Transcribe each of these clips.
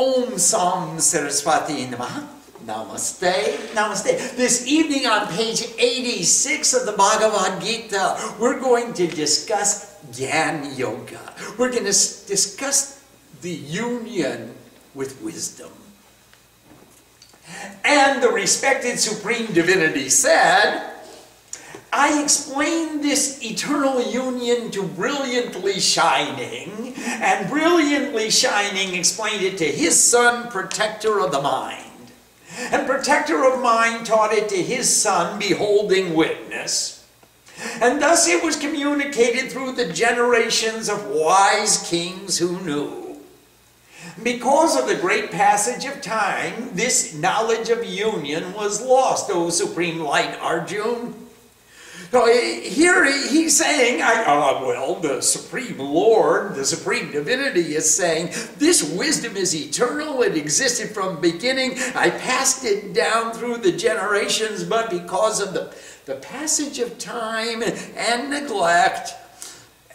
Om Sam Saraswati Namaha. Namaste, Namaste. This evening on page 86 of the Bhagavad Gita, we're going to discuss Jnana Yoga. We're going to discuss the union with wisdom. And the respected Supreme Divinity said, I explained this eternal union to Brilliantly Shining, and Brilliantly Shining explained it to his son, Protector of the Mind. And Protector of Mind taught it to his son, Beholding Witness. And thus it was communicated through the generations of wise kings who knew. Because of the great passage of time, this knowledge of union was lost, O Supreme Light Arjuna. So here he's saying, the Supreme Lord, the Supreme Divinity is saying, this wisdom is eternal, it existed from beginning, I passed it down through the generations, but because of the passage of time and neglect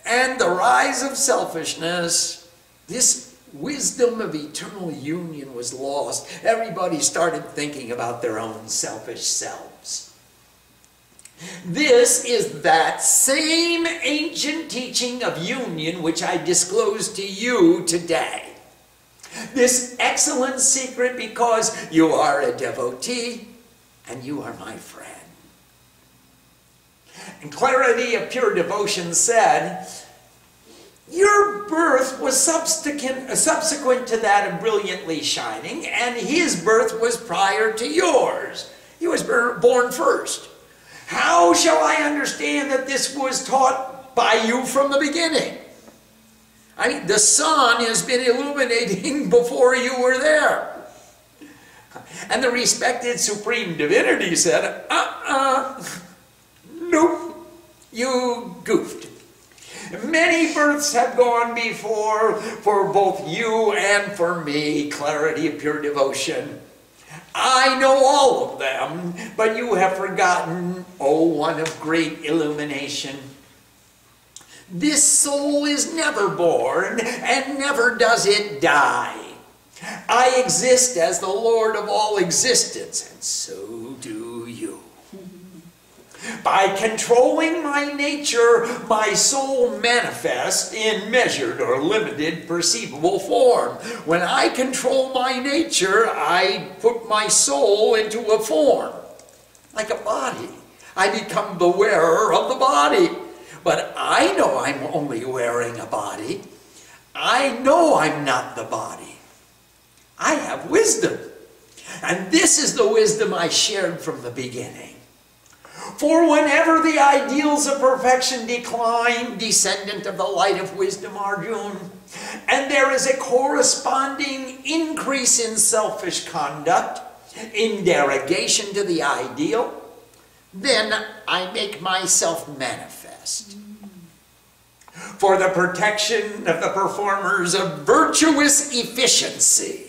and the rise of selfishness, this wisdom of eternal union was lost. Everybody started thinking about their own selfish selves. This is that same ancient teaching of union which I disclose to you today. This excellent secret, because you are a devotee and you are my friend. And Clarity of Pure Devotion said, your birth was subsequent to that of Brilliantly Shining, and his birth was prior to yours. He was born first. How shall I understand that this was taught by you from the beginning? I mean, the sun has been illuminating before you were there. And the respected Supreme Divinity said, nope, you goofed. Many births have gone before for both you and for me, Clarity of Pure Devotion. I know all of them, but you have forgotten, O one of great illumination. This soul is never born, and never does it die. I exist as the Lord of all existence, and so do you. By controlling my nature, my soul manifests in measured or limited perceivable form. When I control my nature, I put my soul into a form, like a body. I become the wearer of the body. But I know I'm only wearing a body. I know I'm not the body. I have wisdom. And this is the wisdom I shared from the beginning. For whenever the ideals of perfection decline, descendant of the light of wisdom, Arjuna, and there is a corresponding increase in selfish conduct, in derogation to the ideal, then I make myself manifest. For the protection of the performers of virtuous efficiency,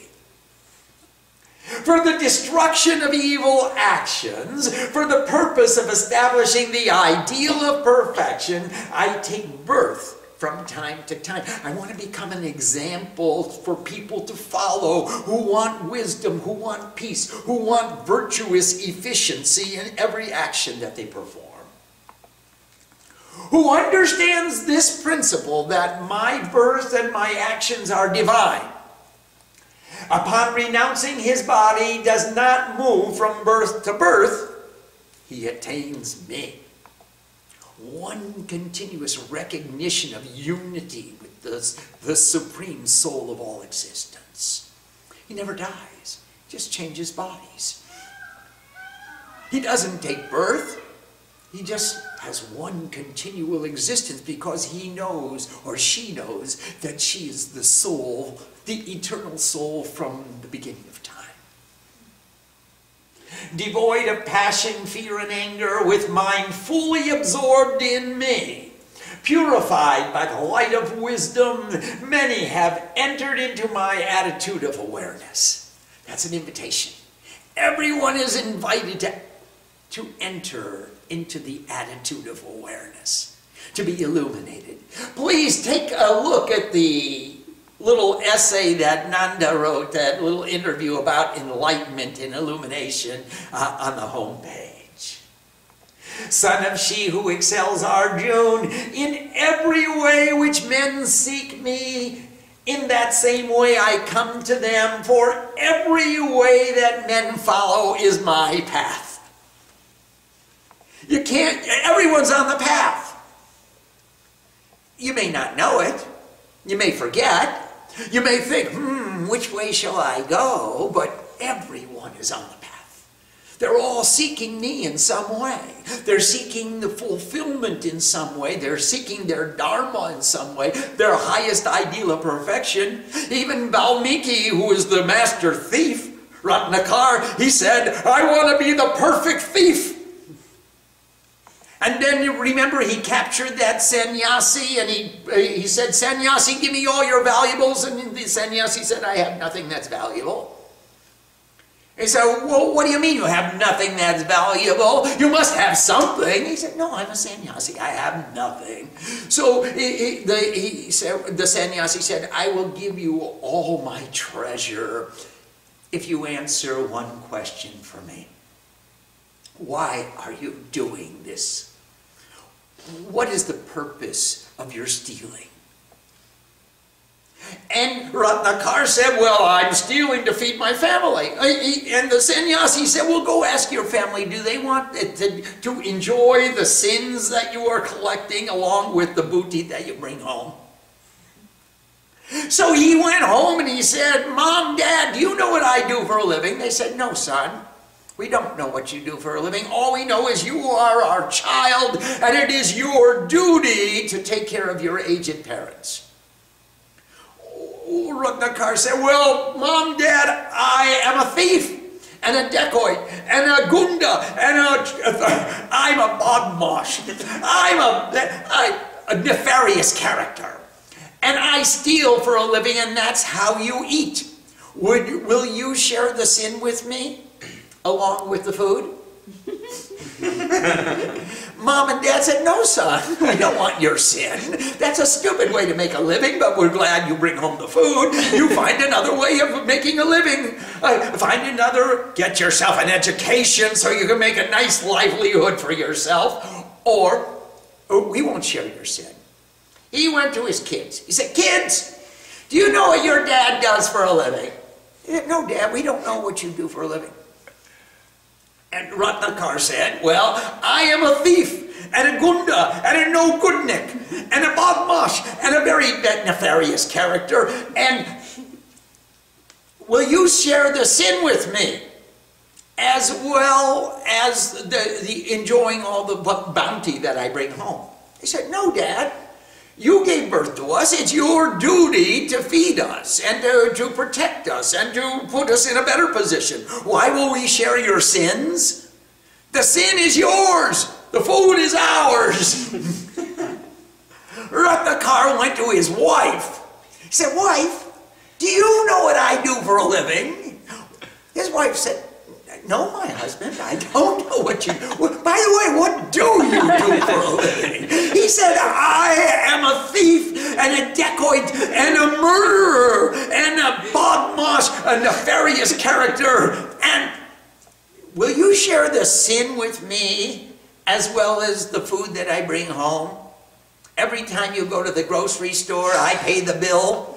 for the destruction of evil actions, for the purpose of establishing the ideal of perfection, I take birth from time to time. I want to become an example for people to follow who want wisdom, who want peace, who want virtuous efficiency in every action that they perform. Who understands this principle that my birth and my actions are divine. Upon renouncing his body, does not move from birth to birth, he attains me. One continuous recognition of unity with the supreme soul of all existence. He never dies, just changes bodies. He doesn't take birth, he just has one continual existence because he knows, or she knows, that she is the soul, the eternal soul from the beginning of time. Devoid of passion, fear, and anger, with mind fully absorbed in me, purified by the light of wisdom, many have entered into my attitude of awareness. That's an invitation. Everyone is invited to enter into the attitude of awareness, to be illuminated. Please take a look at the little essay that Nanda wrote, that little interview about enlightenment and illumination on the home page. Son of she who excels Arjuna in every way which men seek me, in that same way I come to them, for every way that men follow is my path. You can't, everyone's on the path. You may not know it. You may forget. You may think, which way shall I go? But everyone is on the path. They're all seeking me in some way. They're seeking the fulfillment in some way. They're seeking their dharma in some way, their highest ideal of perfection. Even Valmiki, who is the master thief, Ratnakar, he said, I want to be the perfect thief. And then you remember he captured that sannyasi and he said, Sannyasi, give me all your valuables. And the sannyasi said, I have nothing that's valuable. He said, well, what do you mean you have nothing that's valuable? You must have something. He said, no, I'm a sannyasi. I have nothing. So the sannyasi said, I will give you all my treasure if you answer one question for me. Why are you doing this? What is the purpose of your stealing? And Ratnakar said, well, I'm stealing to feed my family. And the sannyasi said, well, go ask your family, do they want to enjoy the sins that you are collecting along with the booty that you bring home? So he went home and he said, Mom, Dad, do you know what I do for a living? They said, no, son. We don't know what you do for a living. All we know is you are our child and it is your duty to take care of your aged parents. Oh, Ratnakar said, well, Mom, Dad, I am a thief and a dacoit and a gunda and I'm a bodmash. I'm a nefarious character and I steal for a living and that's how you eat. Will you share the sin with me? Along with the food? Mom and Dad said, no, son, we don't want your sin. That's a stupid way to make a living, but we're glad you bring home the food. You find another way of making a living. Get yourself an education so you can make a nice livelihood for yourself, or we won't share your sin. He went to his kids. He said, kids, do you know what your dad does for a living? He said, no, Dad, we don't know what you do for a living. And Ratnakar said, well, I am a thief, and a gunda, and a no-goodnik, and a bodmash, and a very nefarious character, and will you share the sin with me, as well as the enjoying all the bounty that I bring home? He said, no, Dad. You gave birth to us. It's your duty to feed us and to protect us and to put us in a better position. Why will we share your sins? The sin is yours. The food is ours. Ratnakar went to his wife. He said, wife, do you know what I do for a living? His wife said, no, my husband, I don't know what you do. By the way, what do you do for a living? He said, I am a thief and a dacoit and a murderer and a bodmash, a nefarious character. And will you share the sin with me as well as the food that I bring home? Every time you go to the grocery store, I pay the bill.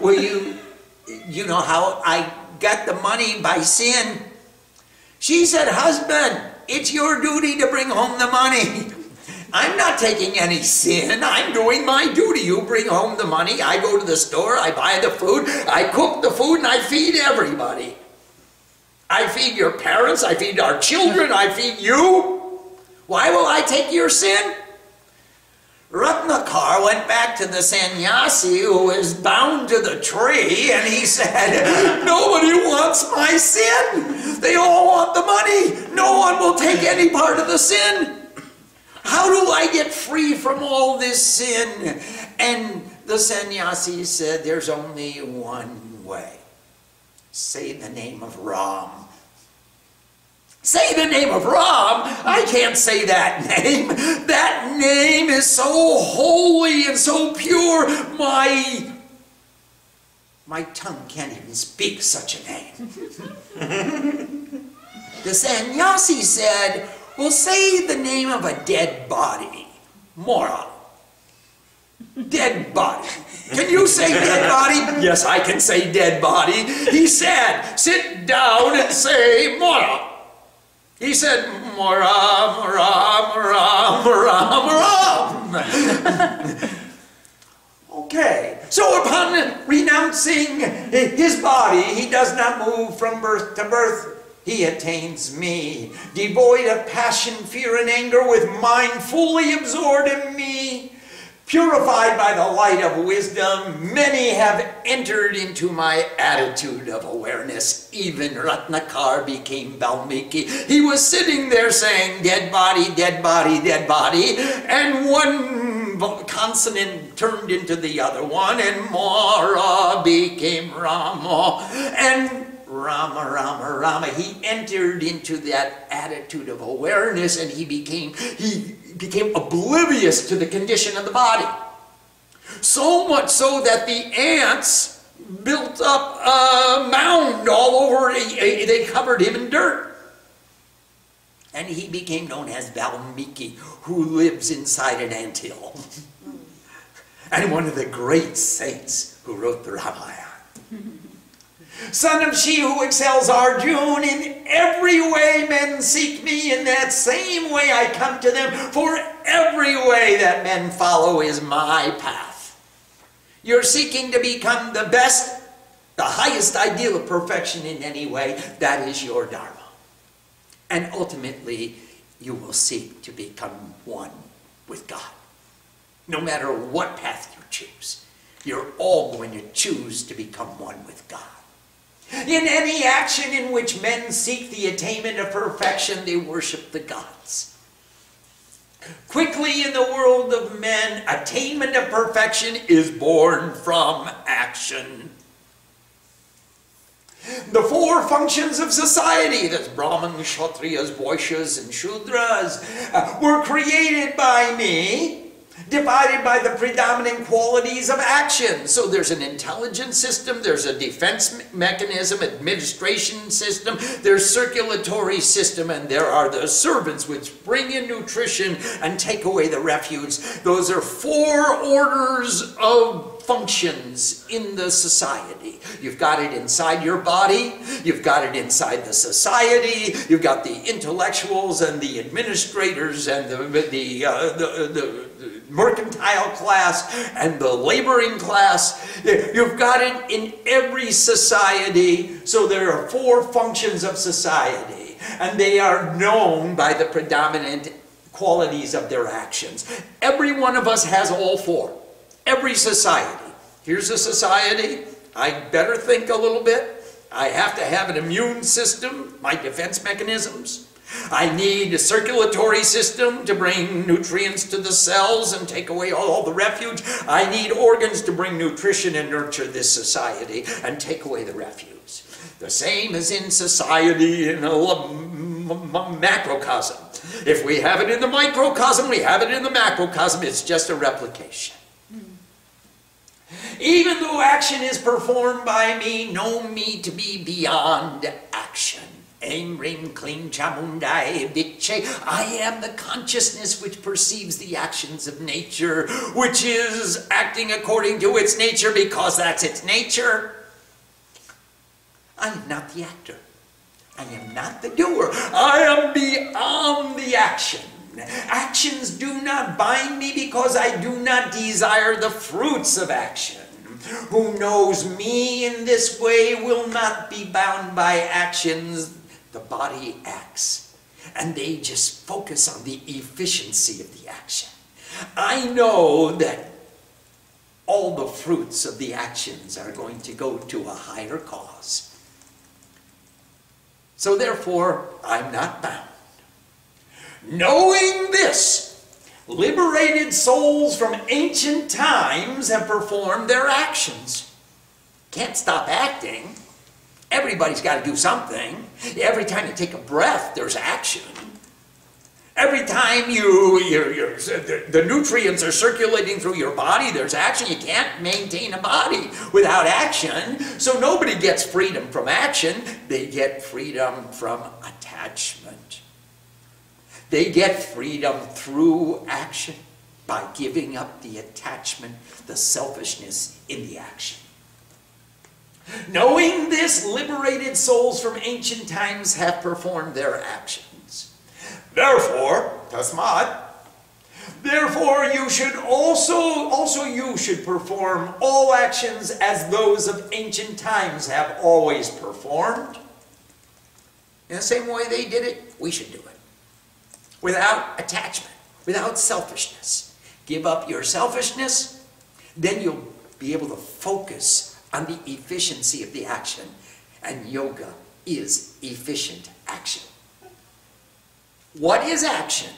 Will you, you know how I got the money by sin? She said, husband, it's your duty to bring home the money. I'm not taking any sin. I'm doing my duty. You bring home the money. I go to the store. I buy the food. I cook the food and I feed everybody. I feed your parents. I feed our children. I feed you. Why will I take your sin? Ratnakar went back to the sannyasi who is bound to the tree and he said, nobody wants my sin. They all want the money. No one will take any part of the sin. How do I get free from all this sin? And the sannyasi said, there's only one way. Say the name of Ram. Say the name of Ram. I can't say that name. That name is so holy and so pure. My My tongue can't even speak such a name. The sannyasi said, well, say the name of a dead body, moron. Dead body. Can you say dead body? Yes, I can say dead body. He said, sit down and say mora. He said, mora, mora, mora, mora, mora. Okay, so upon renouncing his body, he does not move from birth to birth. He attains me, devoid of passion, fear, and anger, with mind fully absorbed in me. Purified by the light of wisdom, many have entered into my attitude of awareness. Even Ratnakar became Valmiki. He was sitting there saying, dead body, dead body, dead body. And one consonant turned into the other one, and Mara became Rama. And Rama, Rama, Rama. He entered into that attitude of awareness, and he became oblivious to the condition of the body. So much so that the ants built up a mound all over. They covered him in dirt. And he became known as Valmiki, who lives inside an anthill. And one of the great saints who wrote the Ramayana. Son of she who excels Arjuna, in every way men seek me, in that same way I come to them, for every way that men follow is my path. You're seeking to become the best, the highest ideal of perfection in any way. That is your dharma. And ultimately, you will seek to become one with God. No matter what path you choose, you're all going to choose to become one with God. In any action in which men seek the attainment of perfection, they worship the gods. Quickly in the world of men, attainment of perfection is born from action. The four functions of society, that's Brahmin, Kshatriyas, Vaishyas, and Shudras, were created by me, divided by the predominant qualities of action. So there's an intelligence system, there's a defense mechanism, administration system, there's circulatory system, and there are the servants which bring in nutrition and take away the refuse. Those are four orders of functions in the society. You've got it inside your body, you've got it inside the society, you've got the intellectuals and the administrators and the mercantile class and the laboring class. You've got it in every society. So there are four functions of society, and they are known by the predominant qualities of their actions. Every one of us has all four. Every society. Here's a society. I better think a little bit. I have to have an immune system, my defense mechanisms. I need a circulatory system to bring nutrients to the cells and take away all the refuge. I need organs to bring nutrition and nurture this society and take away the refuse. The same as in society in a macrocosm. If we have it in the microcosm, we have it in the macrocosm. It's just a replication. Even though action is performed by me, know me to be beyond action. Aim Kring Chamundaye Viche. I am the consciousness which perceives the actions of nature, which is acting according to its nature because that's its nature. I am not the actor. I am not the doer. I am beyond the action. Actions do not bind me because I do not desire the fruits of action. Who knows me in this way will not be bound by actions. The body acts, and they just focus on the efficiency of the action. I know that all the fruits of the actions are going to go to a higher cause. So therefore, I'm not bound. Knowing this, liberated souls from ancient times have performed their actions. Can't stop acting. Everybody's got to do something. Every time you take a breath, there's action. Every time the nutrients are circulating through your body, there's action. You can't maintain a body without action. So nobody gets freedom from action. They get freedom from attachment. They get freedom through action by giving up the attachment, the selfishness in the action. Knowing this, liberated souls from ancient times have performed their actions. Therefore, tasmat, therefore you should also you should perform all actions as those of ancient times have always performed. In the same way they did it, we should do it. Without attachment, without selfishness. Give up your selfishness, then you'll be able to focus on the efficiency of the action. And yoga is efficient action. What is action?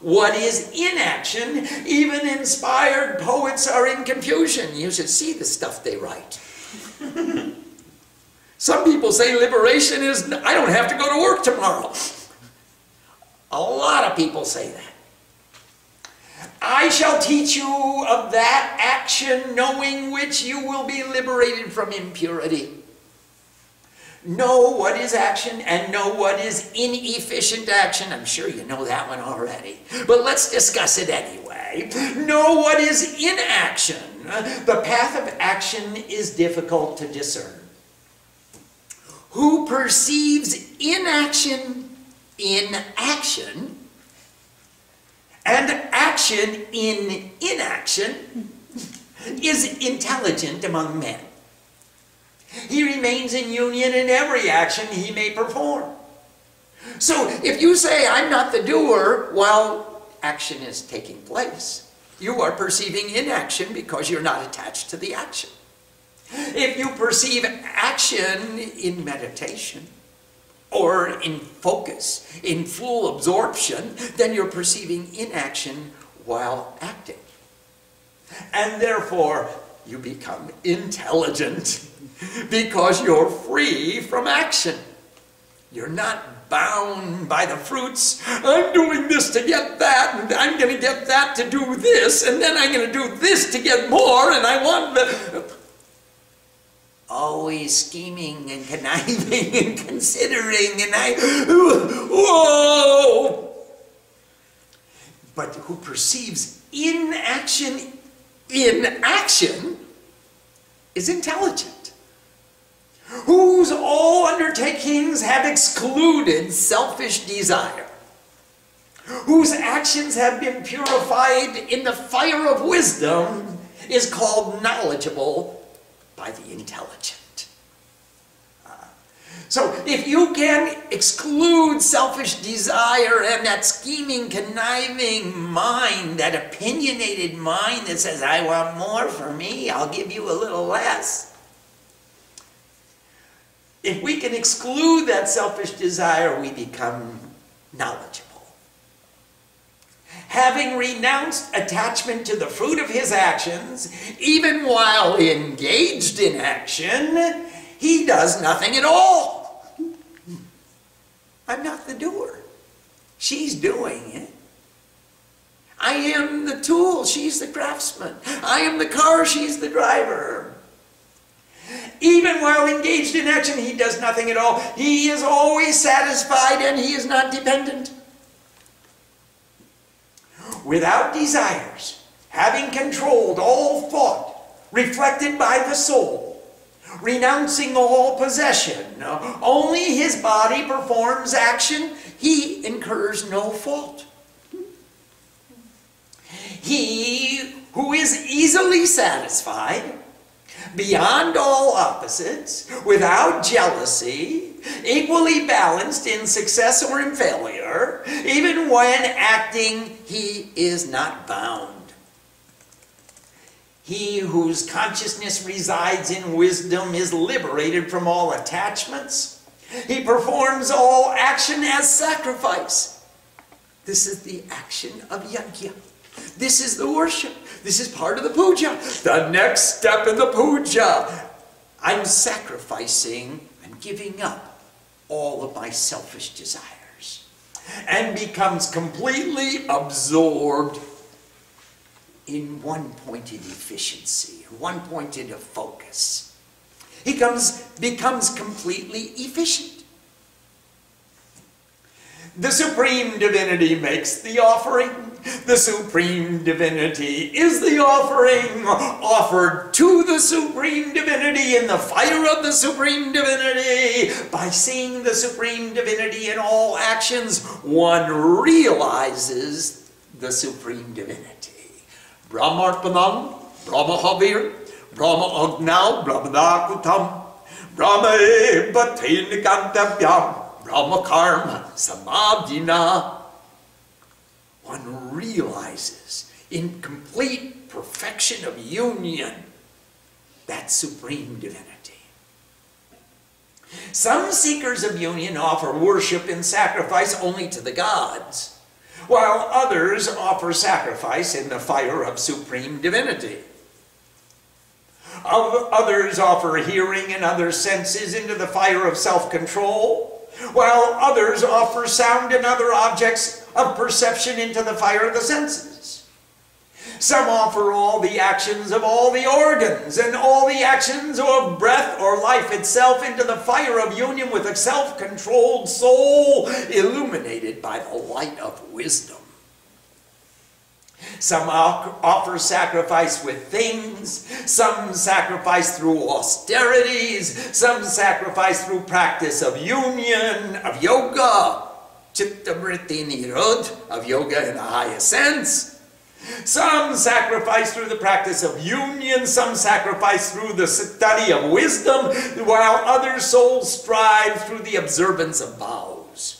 What is inaction? Even inspired poets are in confusion. You should see the stuff they write. Some people say liberation is, I don't have to go to work tomorrow. A lot of people say that. I shall teach you of that action, knowing which you will be liberated from impurity. Know what is action and know what is inefficient action. I'm sure you know that one already, but let's discuss it anyway. Know what is inaction. The path of action is difficult to discern. Who perceives inaction, and action in inaction is intelligent among men. He remains in union in every action he may perform. So if you say, I'm not the doer, well, action is taking place. You are perceiving inaction because you're not attached to the action. If you perceive action in meditation or in focus, in full absorption, then you're perceiving inaction while acting. And therefore, you become intelligent because you're free from action. You're not bound by the fruits. I'm doing this to get that, and I'm going to get that to do this, and then I'm going to do this to get more, and I want the... Always scheming and conniving and considering, and whoa! But who perceives inaction is intelligent, whose all undertakings have excluded selfish desire, whose actions have been purified in the fire of wisdom, is called knowledgeable by the intelligent. So if you can exclude selfish desire and that scheming, conniving mind, that opinionated mind that says, I want more for me, I'll give you a little less. If we can exclude that selfish desire, we become knowledgeable. Having renounced attachment to the fruit of his actions, even while engaged in action, he does nothing at all. I'm not the doer. She's doing it. I am the tool. She's the craftsman. I am the car. She's the driver. Even while engaged in action, he does nothing at all. He is always satisfied and he is not dependent. Without desires, having controlled all thought, reflected by the soul, renouncing all possession, only his body performs action, he incurs no fault. He who is easily satisfied, beyond all opposites, without jealousy, equally balanced in success or in failure, even when acting, he is not bound. He whose consciousness resides in wisdom is liberated from all attachments. He performs all action as sacrifice. This is the action of yajna. This is the worship. This is part of the puja. The next step in the puja. I'm sacrificing, I'm giving up all of my selfish desires. and becomes completely absorbed in one-pointed efficiency, one-pointed focus. He becomes completely efficient. The Supreme Divinity makes the offering. The Supreme Divinity is the offering offered to the Supreme Divinity in the fire of the Supreme Divinity. By seeing the Supreme Divinity in all actions, one realizes the Supreme Divinity. Brahmarpanam, Brahmahavir, Brahma Agnau, Brahmanakutam, Brahma Bhatinkantabhyam, Brahma Karma, Samadhina. One realizes in complete perfection of union that Supreme Divinity. Some seekers of union offer worship and sacrifice only to the gods, while others offer sacrifice in the fire of Supreme Divinity. Others offer hearing and other senses into the fire of self-control, while others offer sound and other objects of perception into the fire of the senses. Some offer all the actions of all the organs and all the actions of breath or life itself into the fire of union with a self-controlled soul illuminated by the light of wisdom. Some offer sacrifice with things, some sacrifice through austerities, some sacrifice through practice of union, of yoga, chitta-vritti nirodha, of yoga in the highest sense. Some sacrifice through the practice of union, some sacrifice through the study of wisdom, while other souls strive through the observance of vows.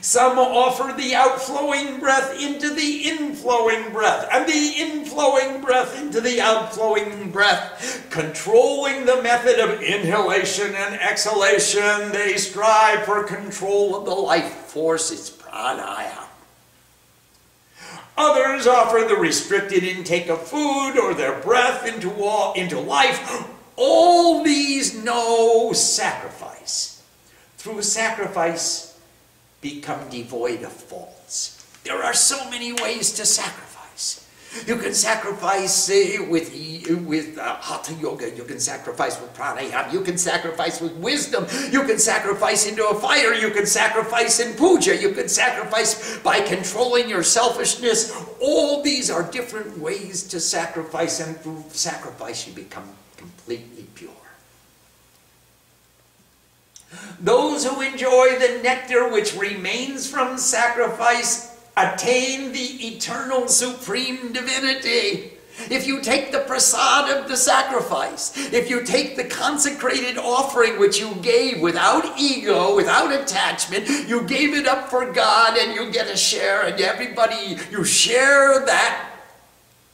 Some offer the outflowing breath into the inflowing breath, and the inflowing breath into the outflowing breath. Controlling the method of inhalation and exhalation, they strive for control of the life force, its pranayama. Others offer the restricted intake of food or their breath into life. All these know sacrifice. Through sacrifice, become devoid of faults. There are so many ways to sacrifice. You can sacrifice with Hatha Yoga, you can sacrifice with Pranayama, you can sacrifice with wisdom, you can sacrifice into a fire, you can sacrifice in Puja, you can sacrifice by controlling your selfishness. All these are different ways to sacrifice, and through sacrifice you become completely pure. Those who enjoy the nectar which remains from sacrifice attain the eternal Supreme Divinity. If you take the prasad of the sacrifice, if you take the consecrated offering which you gave without ego, without attachment, you gave it up for God and you get a share, and everybody, you share that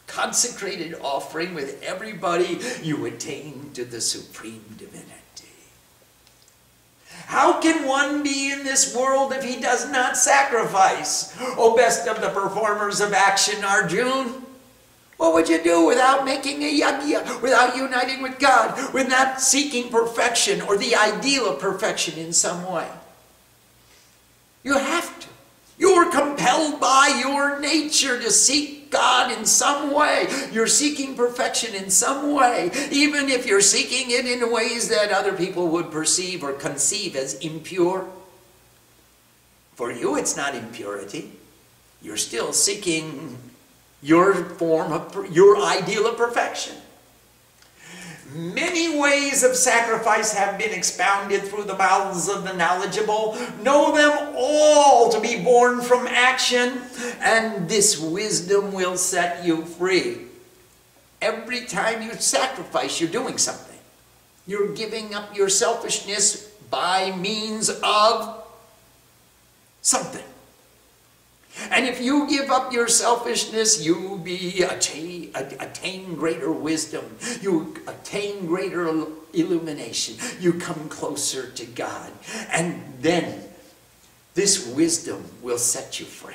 consecrated offering with everybody, you attain to the Supreme Divinity. How can one be in this world if he does not sacrifice? O best of the performers of action, Arjuna, what would you do without making a yajna, without uniting with God, without seeking perfection or the ideal of perfection in some way? You have to. You're compelled by your nature to seek God in some way. You're seeking perfection in some way, even if you're seeking it in ways that other people would perceive or conceive as impure. For you, it's not impurity. You're still seeking your ideal of perfection. Many ways of sacrifice have been expounded through the mouths of the knowledgeable. Know them all to be born from action, and this wisdom will set you free. Every time you sacrifice, you're doing something. You're giving up your selfishness by means of something. And if you give up your selfishness, you attain greater wisdom. You attain greater illumination. You come closer to God. And then this wisdom will set you free.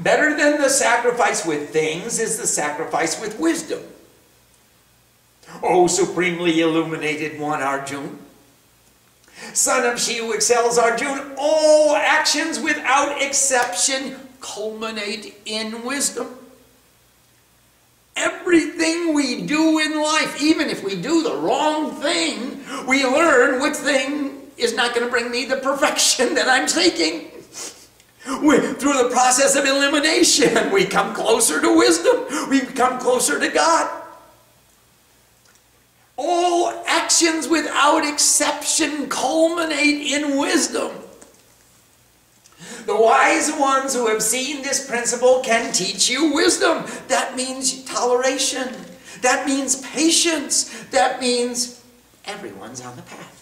Better than the sacrifice with things is the sacrifice with wisdom. O supremely illuminated one, Arjuna, Son of she who excels Arjuna, all actions without exception culminate in wisdom. Everything we do in life, even if we do the wrong thing, we learn which thing is not going to bring me the perfection that I'm seeking. Through the process of elimination, we come closer to wisdom. We come closer to God. All actions without exception culminate in wisdom. The wise ones who have seen this principle can teach you wisdom. That means toleration. That means patience. That means everyone's on the path.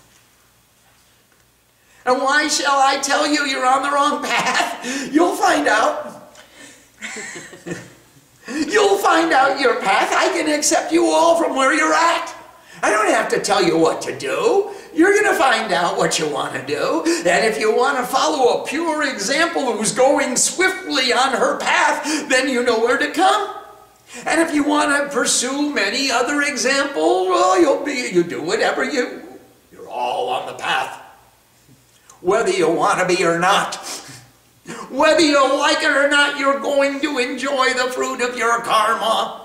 And why shall I tell you you're on the wrong path? You'll find out. You'll find out your path. I can accept you all from where you're at. I don't have to tell you what to do. You're going to find out what you want to do. And if you want to follow a pure example who's going swiftly on her path, then you know where to come. And if you want to pursue many other examples, well, you do whatever you're all on the path. Whether you want to be or not. Whether you like it or not, you're going to enjoy the fruit of your karma.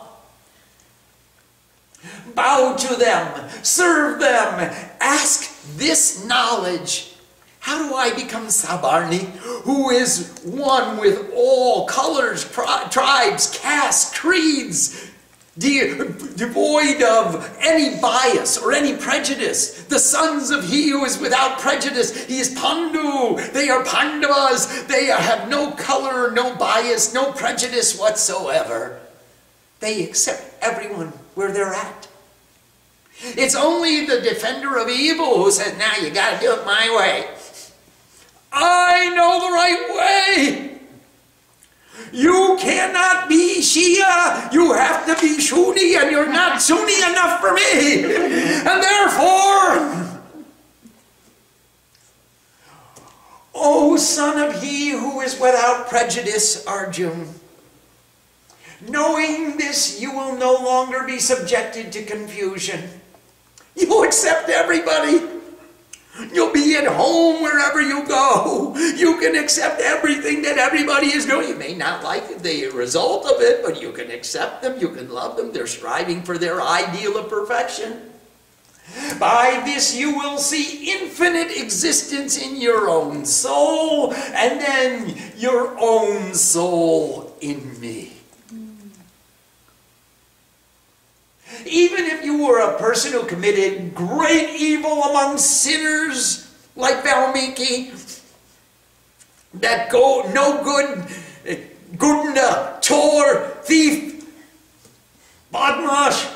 Bow to them, serve them, ask this knowledge. How do I become Sabarni, who is one with all colors, tribes, castes, creeds, devoid of any bias or any prejudice? The sons of he who is without prejudice, he is Pandu. They are Pandavas. They have no color, no bias, no prejudice whatsoever. They accept everyone where they're at. It's only the defender of evil who says, now you got to do it my way. I know the right way. You cannot be Shia, you have to be Sunni, and you're not Sunni enough for me. And therefore, O son of he who is without prejudice, Arjuna, knowing this, you will no longer be subjected to confusion. You'll accept everybody. You'll be at home wherever you go. You can accept everything that everybody is doing. You may not like the result of it, but you can accept them. You can love them. They're striving for their ideal of perfection. By this you will see infinite existence in your own soul, and then your own soul in me. Even if you were a person who committed great evil among sinners, like Valmiki, that no good, Gunda, Tor, thief, Badmash,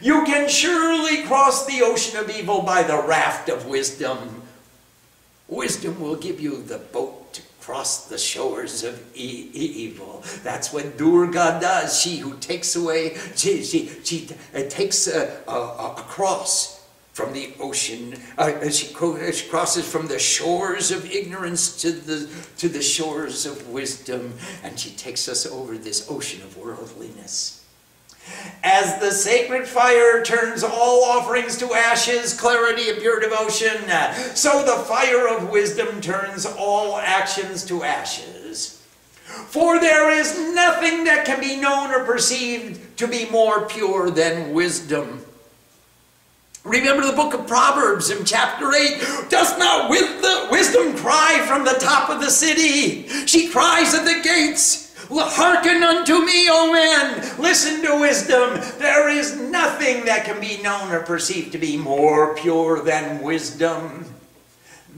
you can surely cross the ocean of evil by the raft of wisdom. Wisdom will give you the boat to cross the shores of evil. That's what Durga does. She who takes away, she takes a cross from the ocean. She crosses from the shores of ignorance to the shores of wisdom, and she takes us over this ocean of worldliness. As the sacred fire turns all offerings to ashes, clarity of pure devotion, so the fire of wisdom turns all actions to ashes. For there is nothing that can be known or perceived to be more pure than wisdom. Remember the book of Proverbs in chapter 8. Does not wisdom cry from the top of the city? She cries at the gates. Hearken unto me, O men. Listen to wisdom. There is nothing that can be known or perceived to be more pure than wisdom.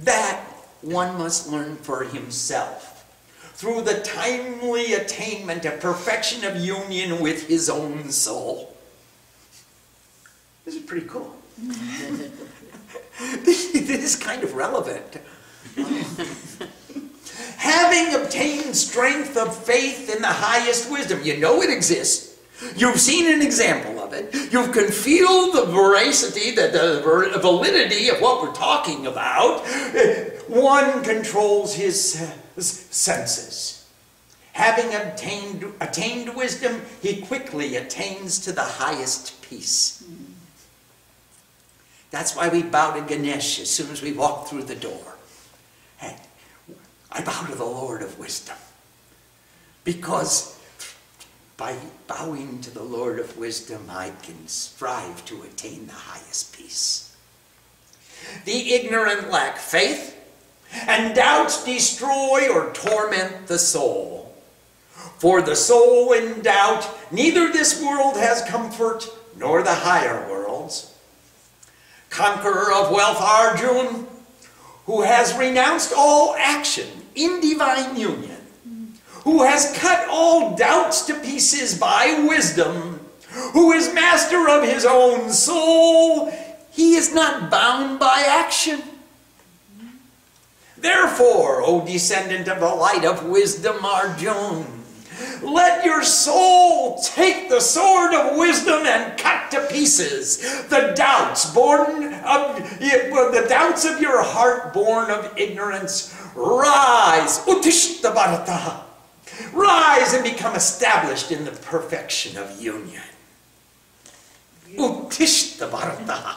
That one must learn for himself through the timely attainment of perfection of union with his own soul. This is pretty cool. This is kind of relevant. Having obtained strength of faith in the highest wisdom. You know it exists. You've seen an example of it. You can feel the veracity, the validity of what we're talking about. One controls his senses. Having attained wisdom, he quickly attains to the highest peace. That's why we bow to Ganesh as soon as we walk through the door. Hey, I bow to the Lord of Wisdom. Because by bowing to the Lord of Wisdom, I can strive to attain the highest peace. The ignorant lack faith, and doubts destroy or torment the soul. For the soul in doubt, neither this world has comfort, nor the higher worlds. Conqueror of wealth, Arjuna, who has renounced all action in divine union, who has cut all doubts to pieces by wisdom, who is master of his own soul, he is not bound by action. Therefore, O descendant of the light of wisdom, Arjuna, let your soul take the sword of wisdom and cut to pieces the doubts born of your heart, born of ignorance. Rise, Utistabharata. Rise and become established in the perfection of union. Utistabharata.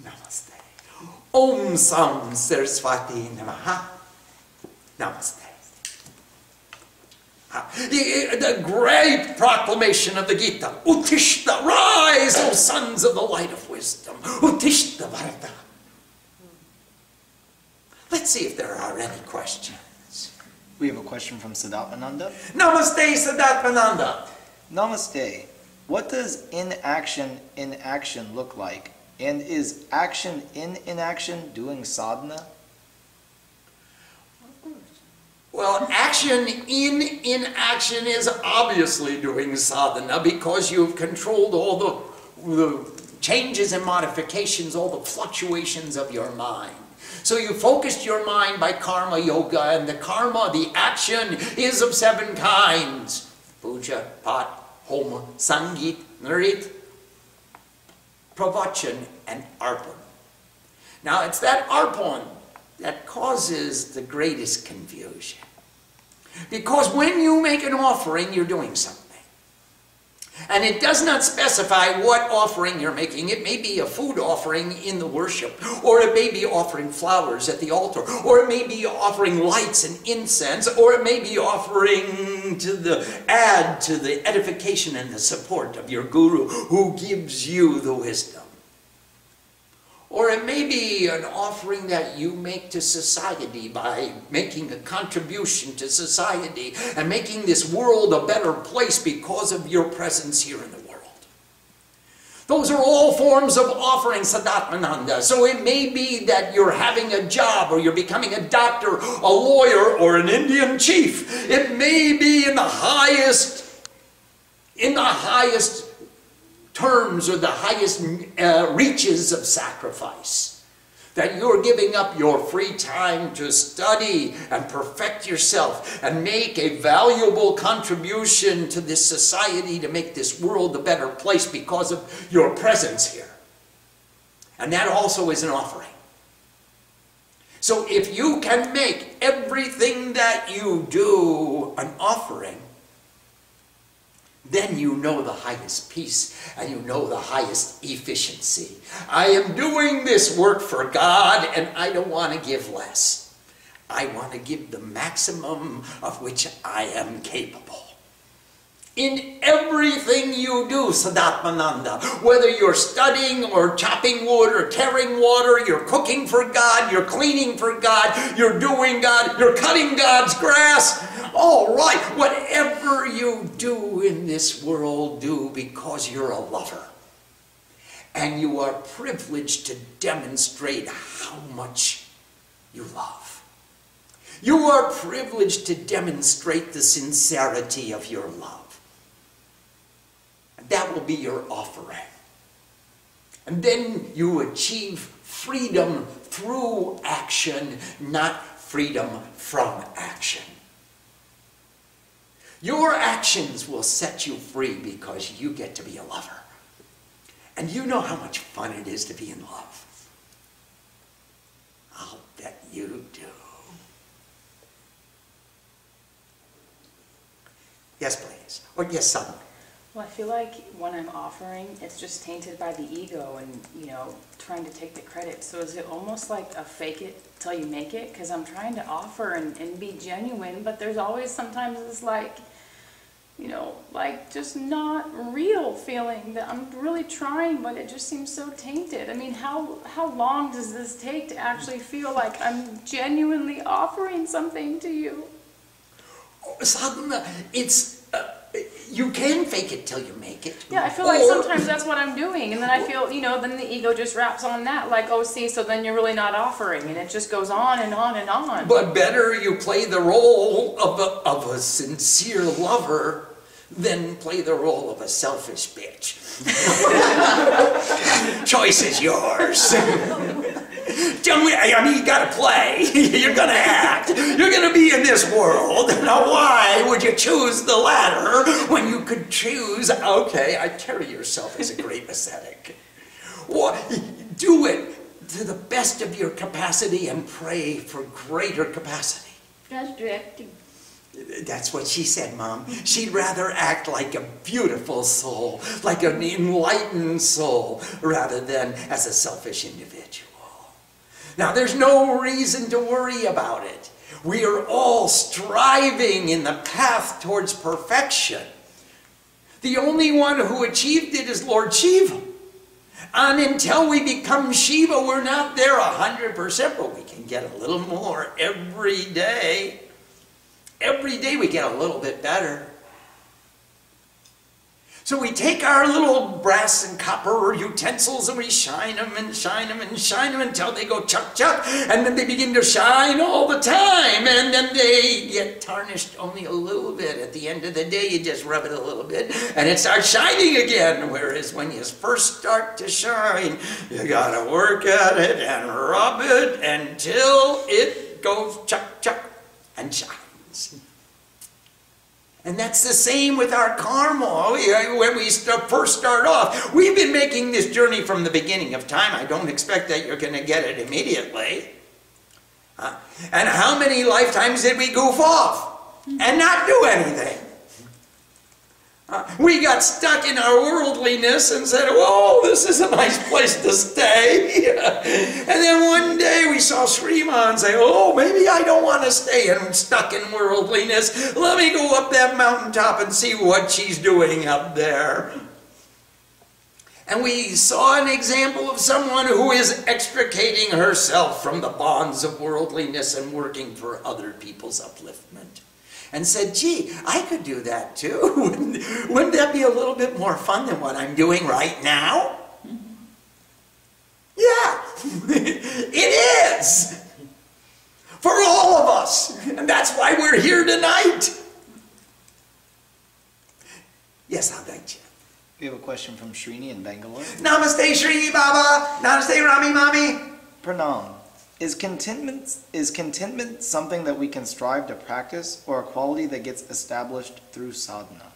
Namaste. Om Sam Saraswati Namaha. Namaste. The great proclamation of the Gita. Utishta, rise, O sons of the light of wisdom. Utistabharata. Let's see if there are any questions. We have a question from Sadatmananda. Namaste, Sadatmananda. Namaste. What does inaction in action look like? And is action in inaction doing sadhana? Well, action in inaction is obviously doing sadhana because you've controlled all the changes and modifications, all the fluctuations of your mind. So you focused your mind by karma yoga, and the karma, the action, is of 7 kinds. Puja, Pat, Homa, Sangit, Narit, Pravachan, and Arpan. Now it's that Arpan that causes the greatest confusion. Because when you make an offering, you're doing something. And it does not specify what offering you're making. It may be a food offering in the worship, or it may be offering flowers at the altar, or it may be offering lights and incense, or it may be offering to the edification and the support of your guru who gives you the wisdom. Or it may be an offering that you make to society by making a contribution to society and making this world a better place because of your presence here in the world. Those are all forms of offering, Sadatmananda. So it may be that you're having a job, or you're becoming a doctor, a lawyer, or an Indian chief. It may be in the highest terms or the highest reaches of sacrifice, that you're giving up your free time to study and perfect yourself and make a valuable contribution to this society to make this world a better place because of your presence here. And that also is an offering. So if you can make everything that you do an offering, then you know the highest peace and you know the highest efficiency. I am doing this work for God and I don't want to give less. I want to give the maximum of which I am capable. In everything you do, Sadatmananda, whether you're studying or chopping wood or carrying water, you're cooking for God, you're cleaning for God, you're doing God, you're cutting God's grass. All right, whatever you do in this world, do because you're a lover. And you are privileged to demonstrate how much you love. You are privileged to demonstrate the sincerity of your love. That will be your offering. And then you achieve freedom through action, not freedom from action. Your actions will set you free because you get to be a lover. And you know how much fun it is to be in love. I'll bet you do. Yes, please. Or yes, son. Well, I feel like when I'm offering, it's just tainted by the ego and, you know, trying to take the credit. So is it almost like a fake it till you make it? Because I'm trying to offer and be genuine, but there's always sometimes it's like, you know, like just not real feeling that I'm really trying, but it just seems so tainted. I mean, how long does this take to actually feel like I'm genuinely offering something to you? Oh, sadhana, it's... you can fake it till you make it. Yeah, I feel like sometimes that's what I'm doing, and then I feel, you know, then the ego just wraps on that, like, oh, see, so then you're really not offering, and it just goes on and on and on. But better you play the role of a sincere lover than play the role of a selfish bitch. Choice is yours. I mean, you gotta play, you're gonna act, you're gonna be in this world. Now why would you choose the latter when you could choose, okay, I carry yourself as a great ascetic. Or do it to the best of your capacity and pray for greater capacity. That's directing. That's what she said, Mom. She'd rather act like a beautiful soul, like an enlightened soul, rather than as a selfish individual. Now, there's no reason to worry about it. We are all striving in the path towards perfection. The only one who achieved it is Lord Shiva. And until we become Shiva, we're not there 100%, but we can get a little more every day. Every day we get a little bit better. So we take our little brass and copper utensils and we shine them and shine them and shine them until they go chuck chuck, and then they begin to shine all the time, and then they get tarnished only a little bit. At the end of the day, you just rub it a little bit and it starts shining again. Whereas when you first start to shine, you gotta work at it and rub it until it goes chuck chuck and shines. And that's the same with our karma. When we first start off, we've been making this journey from the beginning of time. I don't expect that you're going to get it immediately. And how many lifetimes did we goof off and not do anything? We got stuck in our worldliness and said, oh, this is a nice place to stay. And then one day we saw Sriman say, oh, maybe I don't want to stay and I'm stuck in worldliness. Let me go up that mountaintop and see what she's doing up there. And we saw an example of someone who is extricating herself from the bonds of worldliness and working for other people's upliftment. And said, gee, I could do that too. Wouldn't that be a little bit more fun than what I'm doing right now? Yeah, it is. For all of us. And that's why we're here tonight. Yes, I'll thank you. We have a question from Srini in Bangalore. Namaste, Srini Baba. Namaste, Rami Mami. Pranam. Is contentment something that we can strive to practice, or a quality that gets established through sadhana?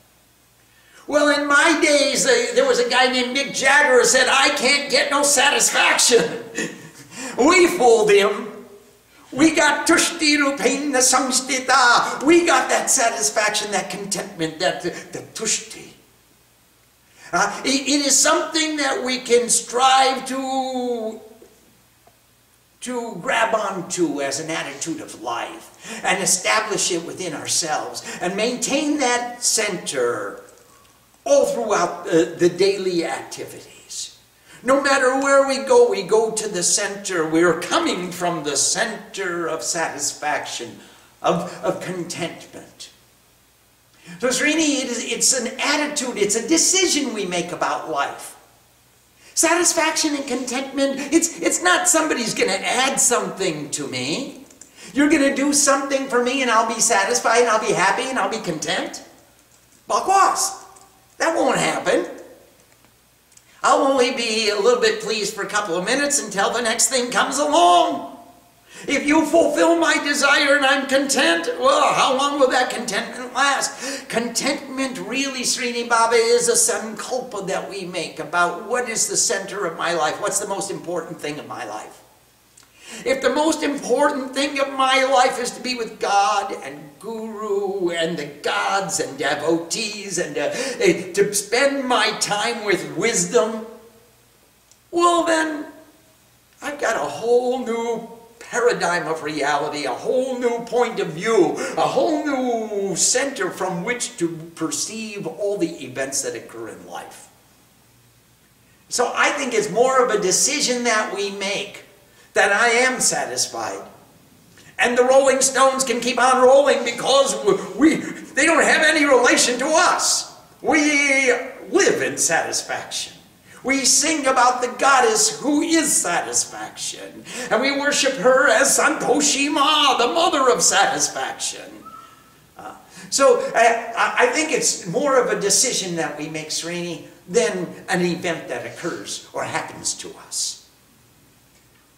Well, in my days, there was a guy named Mick Jagger who said, I can't get no satisfaction. We fooled him. We got Tushti Rupaina Samstita. We got that satisfaction, that contentment, the Tushti. It is something that we can strive to grab onto as an attitude of life and establish it within ourselves and maintain that center all throughout the daily activities. No matter where we go to the center. We are coming from the center of satisfaction, of contentment. So Srini, it's an attitude, it's a decision we make about life. Satisfaction and contentment, it's not somebody's going to add something to me. You're going to do something for me and I'll be satisfied and I'll be happy and I'll be content. Bakwas. That won't happen. I'll only be a little bit pleased for a couple of minutes until the next thing comes along. If you fulfill my desire and I'm content, well, how long will that contentment last? Contentment really, Srini Baba, is a sankalpa that we make about what is the center of my life, what's the most important thing in my life. If the most important thing of my life is to be with God and Guru and the gods and devotees and to spend my time with wisdom, well then, I've got a whole new paradigm of reality, a whole new point of view, a whole new center from which to perceive all the events that occur in life. So I think it's more of a decision that we make that I am satisfied. And the Rolling Stones can keep on rolling because they don't have any relation to us. We live in satisfaction. We sing about the goddess who is satisfaction. And we worship her as Santoshi Ma, the mother of satisfaction. So I think it's more of a decision that we make, Srini, than an event that occurs or happens to us.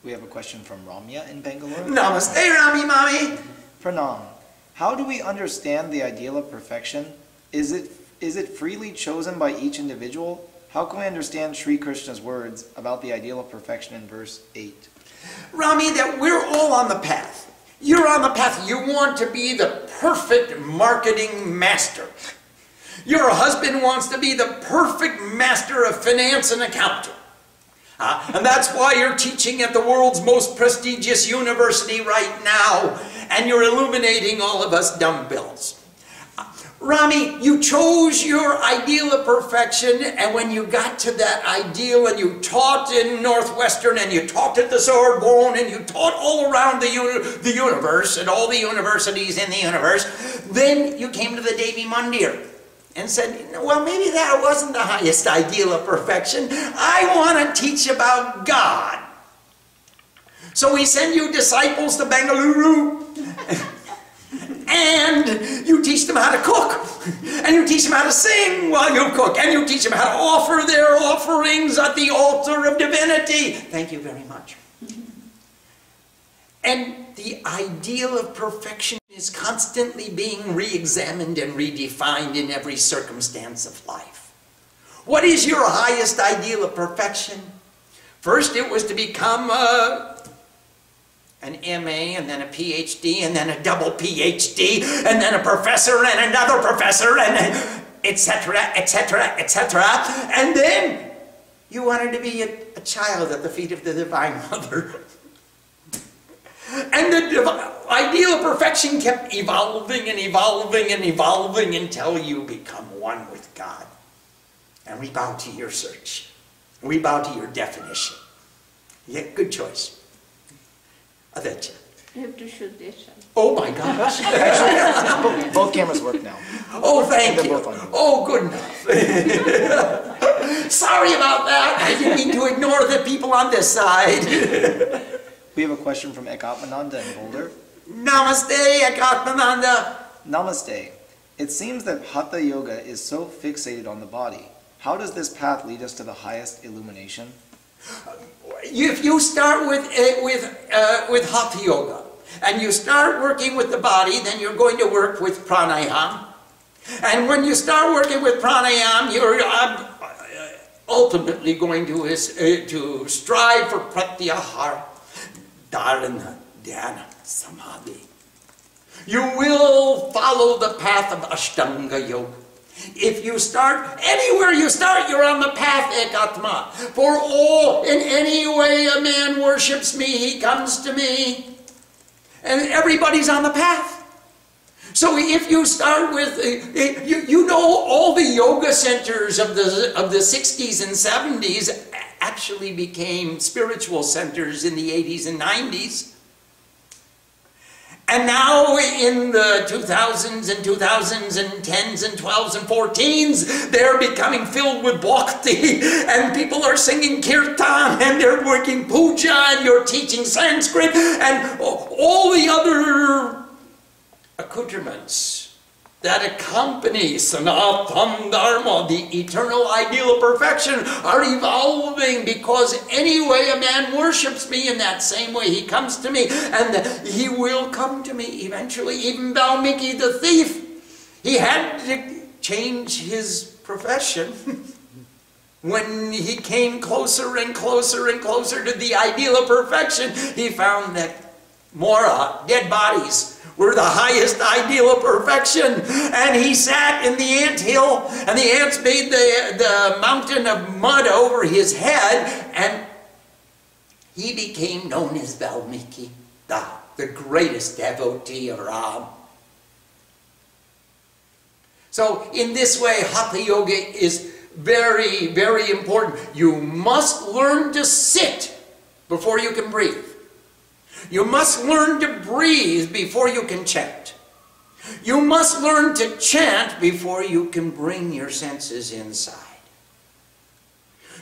We have a question from Ramya in Bangalore. Namaste, Rami Mami. Pranam, how do we understand the ideal of perfection? Is it freely chosen by each individual? How can we understand Sri Krishna's words about the ideal of perfection in verse 8? Rami, that we're all on the path. You're on the path. You want to be the perfect marketing master. Your husband wants to be the perfect master of finance and accounting. And that's why you're teaching at the world's most prestigious university right now, and you're illuminating all of us dumbbells. Rami, you chose your ideal of perfection, and when you got to that ideal and you taught in Northwestern and you taught at the Sorbonne and you taught all around the universe and all the universities in the universe, then you came to the Devi Mandir and said, well, maybe that wasn't the highest ideal of perfection. I want to teach about God. So we send you disciples to Bengaluru, and you teach them how to cook, and you teach them how to sing while you cook, and you teach them how to offer their offerings at the altar of divinity. Thank you very much. And the ideal of perfection is constantly being re-examined and redefined in every circumstance of life. What is your highest ideal of perfection? First it was to become an MA, and then a PhD, and then a double PhD, and then a professor, and another professor, and etc., etc., etc. And then you wanted to be a child at the feet of the Divine Mother. And the ideal of perfection kept evolving and evolving and evolving until you become one with God. And we bow to your search. We bow to your definition. Yeah, good choice. Aditya. You have to shoot this one. Oh my gosh. Actually, both cameras work now. Oh, thank you. Oh, good enough. Sorry about that. I didn't mean to ignore the people on this side. We have a question from Ekatmananda in Boulder. Namaste, Ekatmananda. Namaste. It seems that Hatha Yoga is so fixated on the body. How does this path lead us to the highest illumination? If you start with Hatha Yoga and you start working with the body, then you're going to work with Pranayama. And when you start working with Pranayama, you're ultimately going to strive for Pratyahara. Dharana, Dhyana, Samadhi. You will follow the path of Ashtanga Yoga. If you start, anywhere you start, you're on the path, Ekatma. For all, in any way a man worships me, he comes to me. And everybody's on the path. So if you start with, you know, all the yoga centers of the 60s and 70s actually became spiritual centers in the 80s and 90s. And now in the 2000s and 2010s and 12s and 14s, they're becoming filled with bhakti, and people are singing kirtan, and they're working puja, and you're teaching Sanskrit, and all the other accoutrements that accompany Sanatana Dharma, the eternal ideal of perfection, are evolving, because any way a man worships me, in that same way he comes to me, and he will come to me eventually. Even Valmiki the thief, he had to change his profession When he came closer and closer and closer to the ideal of perfection, he found that mora, dead bodies, were the highest ideal of perfection. And he sat in the anthill, and the ants made the mountain of mud over his head, and he became known as Valmiki, the greatest devotee of Ram. So in this way, Hatha Yoga is very, very important. You must learn to sit before you can breathe. You must learn to breathe before you can chant. You must learn to chant before you can bring your senses inside.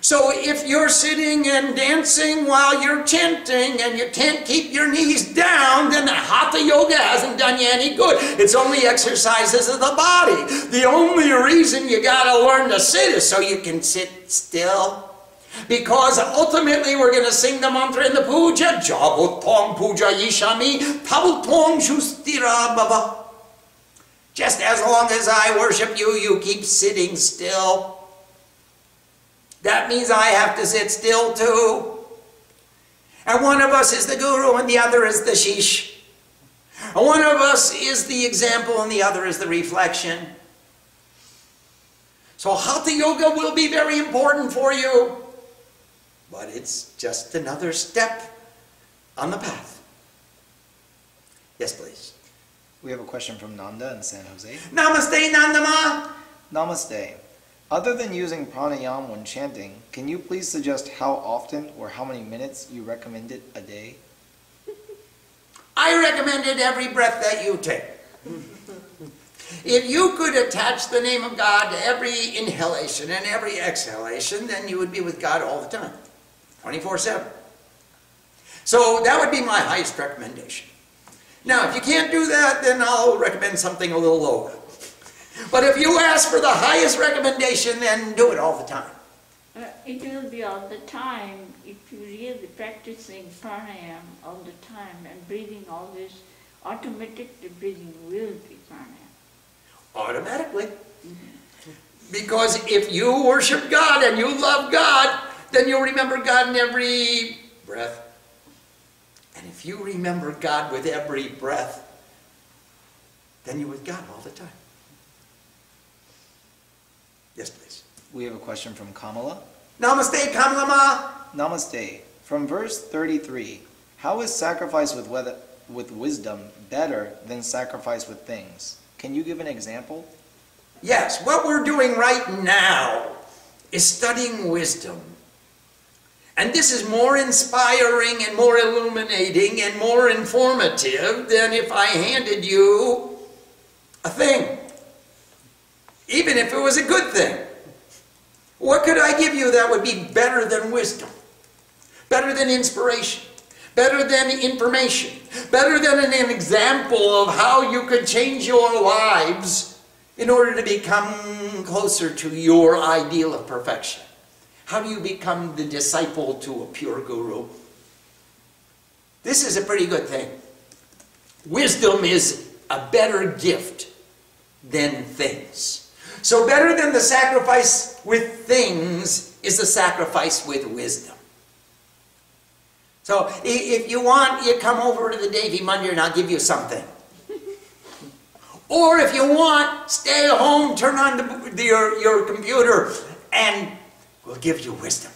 So if you're sitting and dancing while you're chanting and you can't keep your knees down, then the Hatha Yoga hasn't done you any good. It's only exercises of the body. The only reason you got to learn to sit is so you can sit still. Because ultimately we're going to sing the mantra in the puja. Jabotong puja yishami, tabotong shustira baba. Just as long as I worship you, you keep sitting still. That means I have to sit still too. And one of us is the guru and the other is the shish. And one of us is the example and the other is the reflection. So Hatha Yoga will be very important for you. But it's just another step on the path. Yes, please. We have a question from Nanda in San Jose. Namaste, Nandama. Namaste. Other than using pranayama when chanting, can you please suggest how often or how many minutes you recommend it a day? I recommend it every breath that you take. If you could attach the name of God to every inhalation and every exhalation, then you would be with God all the time, 24/7. So that would be my highest recommendation. Now, if you can't do that, then I'll recommend something a little lower. But if you ask for the highest recommendation, then do it all the time. It will be all the time if you're really practicing pranayama all the time and breathing always. Automatically breathing will be pranayama. Automatically. Mm-hmm. Because if you worship God and you love God, then you'll remember God in every breath. And if you remember God with every breath, then you're with God all the time. Yes, please. We have a question from Kamala. Namaste, Kamala Ma. Namaste. From verse 33, how is sacrifice with wisdom better than sacrifice with things? Can you give an example? Yes. What we're doing right now is studying wisdom. And this is more inspiring and more illuminating and more informative than if I handed you a thing. Even if it was a good thing. What could I give you that would be better than wisdom? Better than inspiration? Better than information? Better than an example of how you could change your lives in order to become closer to your ideal of perfection? How do you become the disciple to a pure guru? This is a pretty good thing. Wisdom is a better gift than things. So better than the sacrifice with things is the sacrifice with wisdom. So if you want, you come over to the Devi Mandir and I'll give you something. Or if you want, stay at home, turn on your computer, and we'll give you wisdom.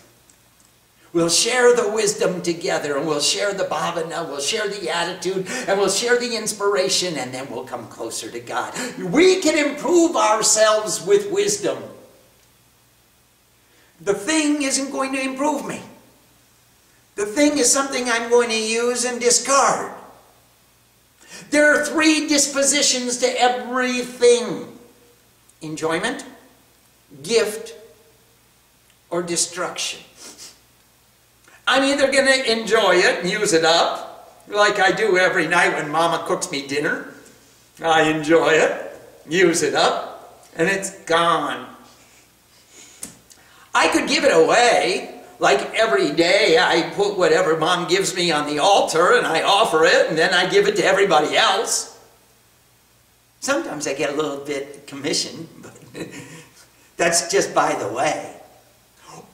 We'll share the wisdom together, and we'll share the bhavana, we'll share the attitude, and we'll share the inspiration, and then we'll come closer to God. We can improve ourselves with wisdom. The thing isn't going to improve me. The thing is something I'm going to use and discard. There are three dispositions to everything: enjoyment, gift, or destruction. I'm either going to enjoy it and use it up, like I do every night when Mama cooks me dinner. I enjoy it, use it up, and it's gone. I could give it away, like every day I put whatever Mom gives me on the altar and I offer it, and then I give it to everybody else. Sometimes I get a little bit commission, but that's just by the way.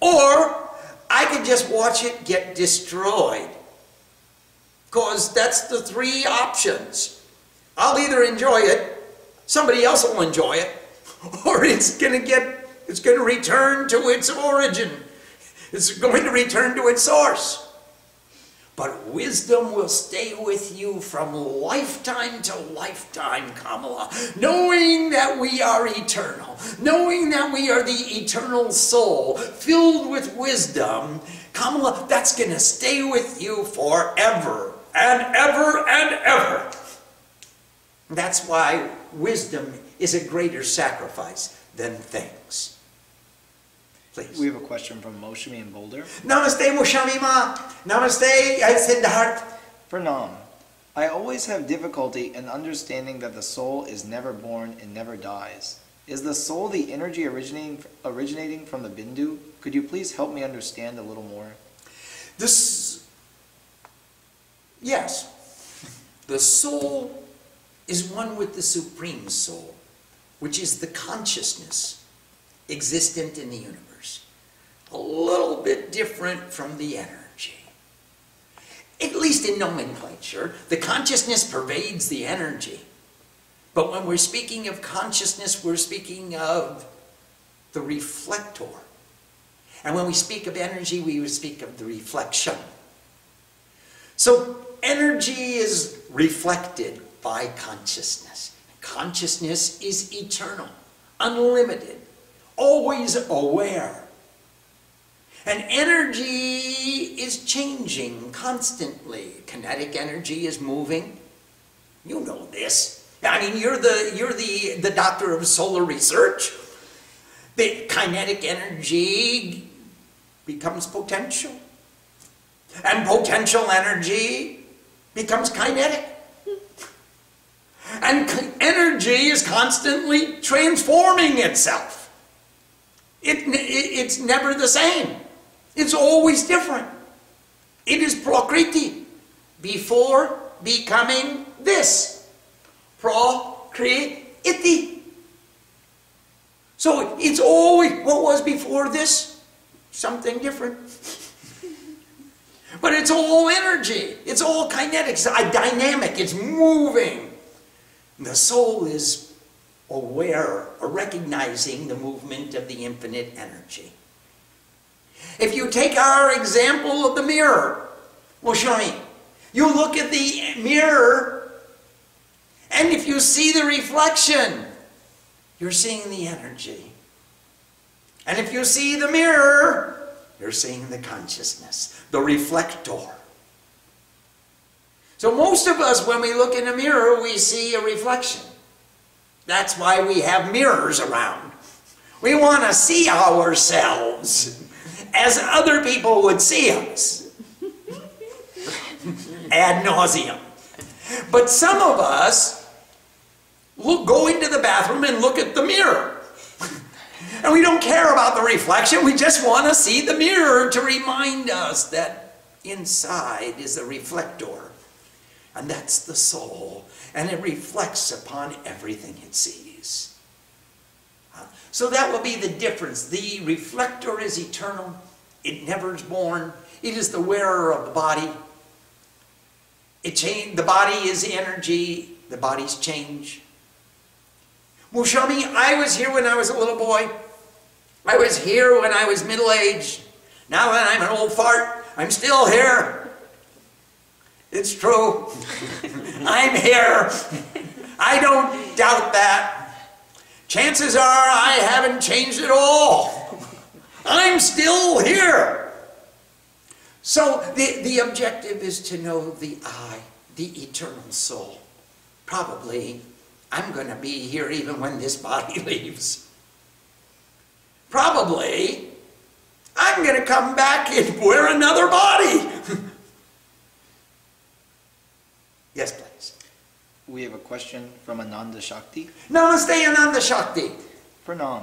Or I could just watch it get destroyed. Because that's the three options. I'll either enjoy it, somebody else will enjoy it, or it's going to return to its origin. It's going to return to its source. But wisdom will stay with you from lifetime to lifetime, Kamala, knowing that we are eternal, knowing that we are the eternal soul filled with wisdom. Kamala, that's going to stay with you forever and ever and ever. That's why wisdom is a greater sacrifice than things. Please. We have a question from Mooshami in Boulder. Namaste, Mooshami Ma. Namaste, I said the heart. Pranam. I always have difficulty in understanding that the soul is never born and never dies. Is the soul the energy originating from the Bindu? Could you please help me understand a little more? Yes. The soul is one with the Supreme Soul, which is the consciousness existent in the universe. A little bit different from the energy. At least in nomenclature, the consciousness pervades the energy. But when we're speaking of consciousness, we're speaking of the reflector. And when we speak of energy, we would speak of the reflection. So energy is reflected by consciousness. Consciousness is eternal, unlimited, always aware. And energy is changing constantly. Kinetic energy is moving. You know this. I mean, you're the doctor of solar research. The kinetic energy becomes potential. And potential energy becomes kinetic. And energy is constantly transforming itself. It's never the same. It's always different. It is Prakriti before becoming this. Prakriti. So it's always what was before this, something different. But it's all energy. It's all kinetics, dynamic. It's moving. And the soul is aware or recognizing the movement of the infinite energy. If you take our example of the mirror, Mooshami, you look at the mirror, and if you see the reflection, you're seeing the energy. And if you see the mirror, you're seeing the consciousness, the reflector. So most of us, when we look in a mirror, we see a reflection. That's why we have mirrors around. We want to see ourselves as other people would see us, ad nauseum. But some of us go into the bathroom and look at the mirror. And we don't care about the reflection, we just want to see the mirror to remind us that inside is the reflector. And that's the soul, and it reflects upon everything it sees. So that will be the difference. The reflector is eternal. It never is born. It is the wearer of the body. The body is energy. The bodies change. Mooshami, I was here when I was a little boy. I was here when I was middle-aged. Now that I'm an old fart, I'm still here. It's true. I'm here. I don't doubt that. Chances are I haven't changed at all. I'm still here. So the objective is to know the I, the eternal soul. Probably I'm going to be here even when this body leaves. Probably I'm going to come back and wear another body. Yes, please. We have a question from Ananda Shakti. Namaste, Ananda Shakti. Pranam,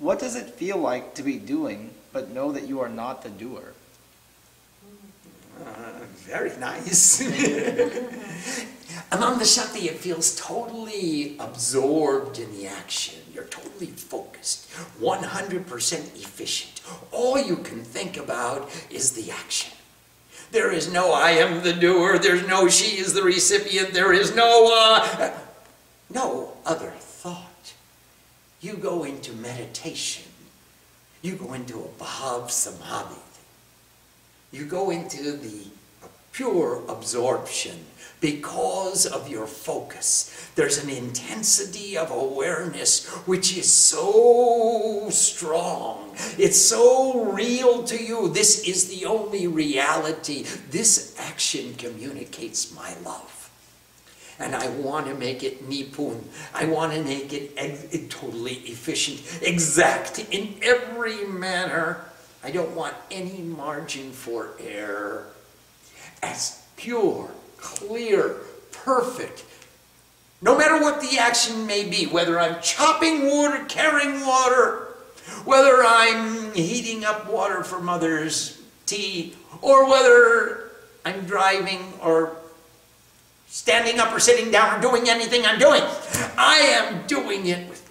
what does it feel like to be doing, but know that you are not the doer? Very nice. Ananda Shakti, it feels totally absorbed in the action. You're totally focused, 100% efficient. All you can think about is the action. There is no I am the doer, there's no she is the recipient, there is no, no other thought. You go into meditation. You go into a bhav samadhi. You go into the pure absorption because of your focus. There's an intensity of awareness which is so strong. It's so real to you. This is the only reality. This action communicates my love. And I want to make it Nipun. I want to make it totally efficient, exact in every manner. I don't want any margin for error. As pure, clear, perfect, no matter what the action may be, whether I'm chopping wood or carrying water, whether I'm heating up water for mother's tea, or whether I'm driving or standing up or sitting down or doing anything I'm doing, I am doing it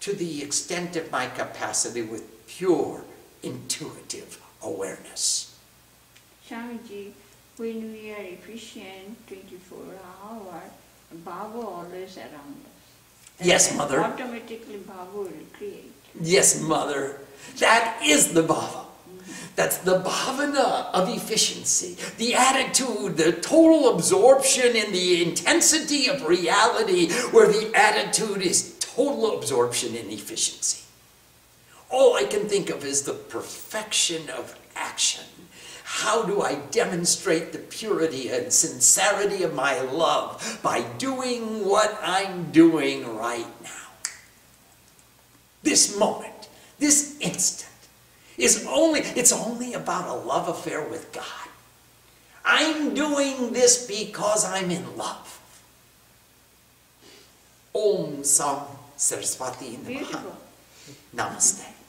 to the extent of my capacity with pure, intuitive awareness. Swamiji, when we are efficient 24 hours, Bhava always around us. And yes, Mother. Automatically Bhava will create. Yes, Mother. That is the Bhava. That's the bhavana of efficiency, the attitude, the total absorption in the intensity of reality, where the attitude is total absorption in efficiency. All I can think of is the perfection of action. How do I demonstrate the purity and sincerity of my love by doing what I'm doing right now? This moment, this instant, it's only about a love affair with God. I'm doing this because I'm in love. Om Sam Saraswati Namaha. Namaste.